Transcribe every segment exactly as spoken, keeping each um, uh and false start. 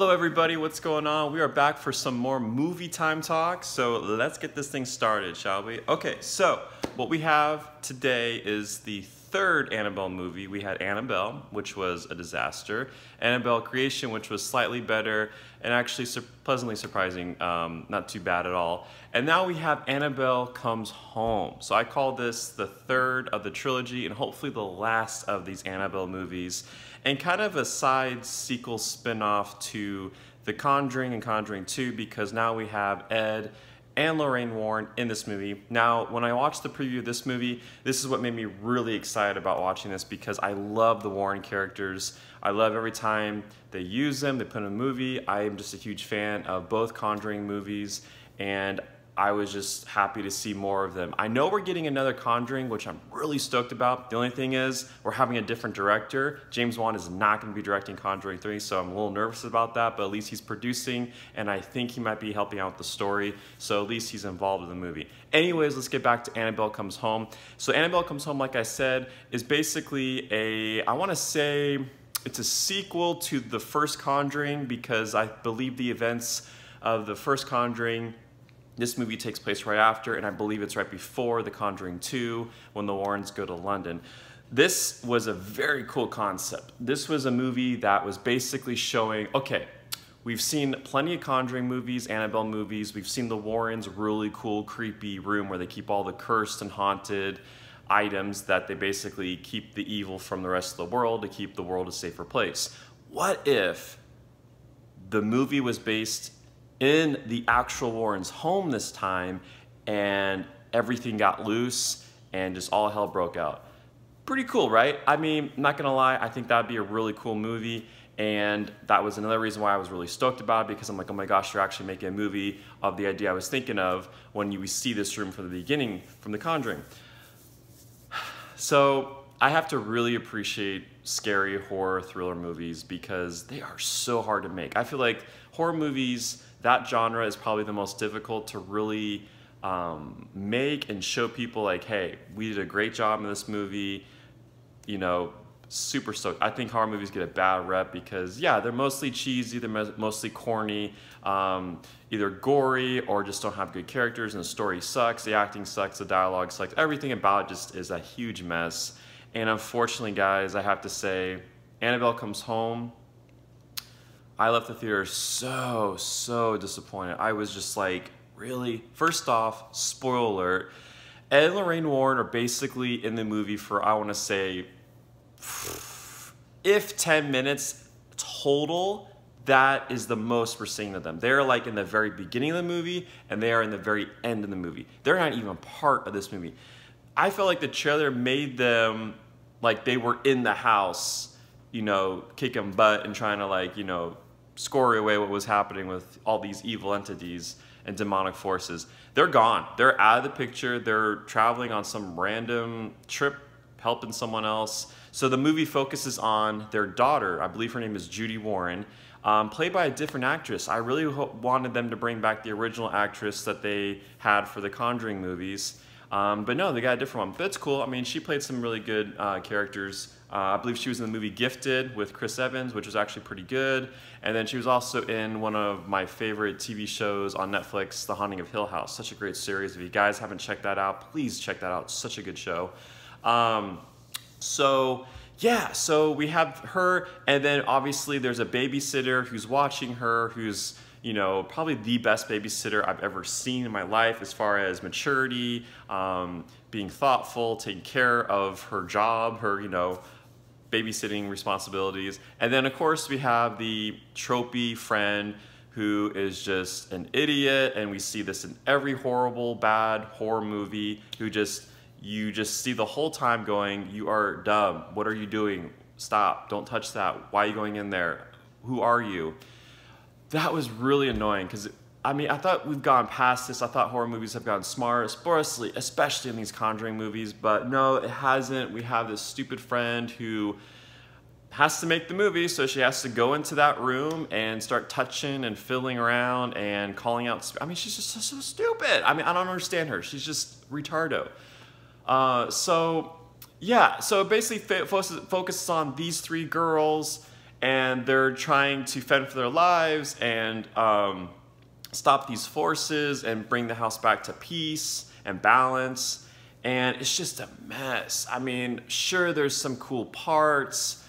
Hello everybody, what's going on? We are back for some more movie time talk, so let's get this thing started, shall we? Okay, so what we have today is the third Annabelle movie. We had Annabelle, which was a disaster, Annabelle Creation, which was slightly better, and actually su pleasantly surprising, um, not too bad at all. And now we have Annabelle Comes Home. So I call this the third of the trilogy and hopefully the last of these Annabelle movies, and kind of a side sequel spin-off to The Conjuring and Conjuring two, because now we have Ed and Lorraine Warren in this movie. Now, when I watched the preview of this movie, this is what made me really excited about watching this, because I love the Warren characters. I love every time they use them, they put in a movie. I am just a huge fan of both Conjuring movies, and I was just happy to see more of them. I know we're getting another Conjuring, which I'm really stoked about. The only thing is, we're having a different director. James Wan is not gonna be directing Conjuring three, so I'm a little nervous about that, but at least he's producing, and I think he might be helping out with the story, so at least he's involved in the movie. Anyways, let's get back to Annabelle Comes Home. So Annabelle Comes Home, like I said, is basically a, I wanna say, it's a sequel to the first Conjuring, because I believe the events of the first Conjuring, this movie takes place right after, and I believe it's right before The Conjuring two, when the Warrens go to London. This was a very cool concept. This was a movie that was basically showing, okay, we've seen plenty of Conjuring movies, Annabelle movies, we've seen the Warrens' really cool, creepy room where they keep all the cursed and haunted items that they basically keep the evil from the rest of the world to keep the world a safer place. What if the movie was based in the actual Warren's home this time, and everything got loose and just all hell broke out? Pretty cool, right? I mean, I'm not gonna lie, I think that'd be a really cool movie, and that was another reason why I was really stoked about it, because I'm like, oh my gosh, you're actually making a movie of the idea I was thinking of when you see this room from the beginning, from The Conjuring. So I have to really appreciate scary horror thriller movies, because they are so hard to make. I feel like horror movies, that genre is probably the most difficult to really um, make and show people like, hey, we did a great job in this movie, you know, super stoked. I think horror movies get a bad rep because, yeah, they're mostly cheesy, they're mostly corny, um, either gory or just don't have good characters, and the story sucks, the acting sucks, the dialogue sucks, everything about it just is a huge mess. And unfortunately, guys, I have to say, Annabelle Comes Home, I left the theater so, so disappointed. I was just like, really? First off, spoiler alert, Ed and Lorraine Warren are basically in the movie for, I wanna say, if ten minutes total, that is the most we're seeing of them. They're like in the very beginning of the movie, and they are in the very end of the movie. They're not even part of this movie. I felt like the trailer made them like they were in the house, you know, kicking butt and trying to, like, you know, score away what was happening with all these evil entities and demonic forces. They're gone. They're out of the picture. They're traveling on some random trip, helping someone else. So the movie focuses on their daughter. I believe her name is Judy Warren, um, played by a different actress. I really wanted them to bring back the original actress that they had for the Conjuring movies. Um, but no, they got a different one. But it's cool. I mean, she played some really good uh, characters. Uh, I believe she was in the movie Gifted with Chris Evans, which was actually pretty good. And then she was also in one of my favorite T V shows on Netflix, The Haunting of Hill House. Such a great series. If you guys haven't checked that out, please check that out. It's such a good show. Um, so yeah, so we have her, and then obviously there's a babysitter who's watching her, who's, you know, probably the best babysitter I've ever seen in my life as far as maturity, um, being thoughtful, taking care of her job, her, you know, babysitting responsibilities. And then, of course, we have the tropey friend who is just an idiot, and we see this in every horrible, bad horror movie, who just, you just see the whole time going, you are dumb, what are you doing? Stop, don't touch that, why are you going in there? Who are you? That was really annoying, because, I mean, I thought we've gone past this. I thought horror movies have gotten smarter, especially in these Conjuring movies, but no, it hasn't. We have this stupid friend who has to make the movie, so she has to go into that room and start touching and fiddling around and calling out. I mean, she's just so, so stupid. I mean, I don't understand her. She's just retardo. Uh, so, yeah, so it basically focuses on these three girls and they're trying to fend for their lives and um, stop these forces and bring the house back to peace and balance. And it's just a mess. I mean, sure, there's some cool parts,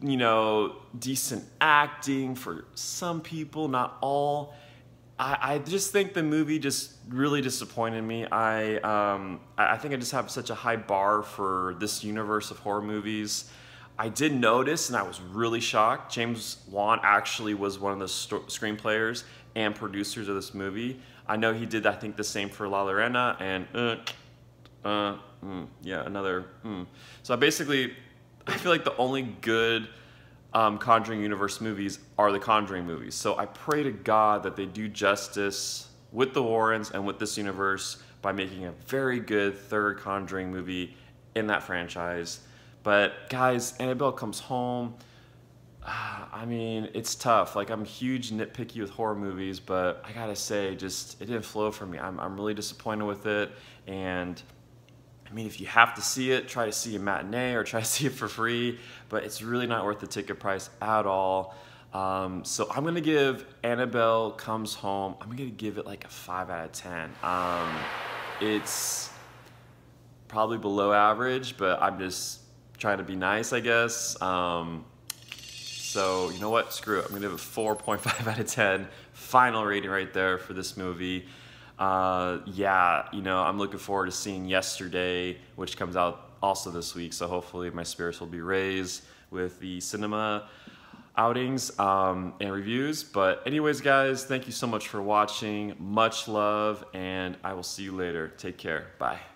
you know, decent acting for some people, not all. I, I just think the movie just really disappointed me. I, um, I think I just have such a high bar for this universe of horror movies. I did notice, and I was really shocked, James Wan actually was one of the screenplayers and producers of this movie. I know he did, I think, the same for La Llorona and... Uh, Uh, mm, yeah, another, mm. So I basically, I feel like the only good um, Conjuring Universe movies are the Conjuring movies. So I pray to God that they do justice with the Warrens and with this universe by making a very good third Conjuring movie in that franchise. But guys, Annabelle comes home. Ah, I mean, it's tough. Like, I'm huge nitpicky with horror movies, but I gotta say, just, it didn't flow for me. I'm, I'm really disappointed with it, and I mean, if you have to see it, try to see a matinee or try to see it for free, but it's really not worth the ticket price at all. Um, so I'm gonna give Annabelle Comes Home, I'm gonna give it like a five out of ten. Um, it's probably below average, but I'm just trying to be nice, I guess. Um, so you know what, screw it. I'm gonna give it four point five out of ten. Final rating right there for this movie. Uh, yeah, you know, I'm looking forward to seeing Yesterday, which comes out also this week, so hopefully my spirits will be raised with the cinema outings um, and reviews. But anyways, guys, thank you so much for watching. Much love, and I will see you later. Take care. Bye.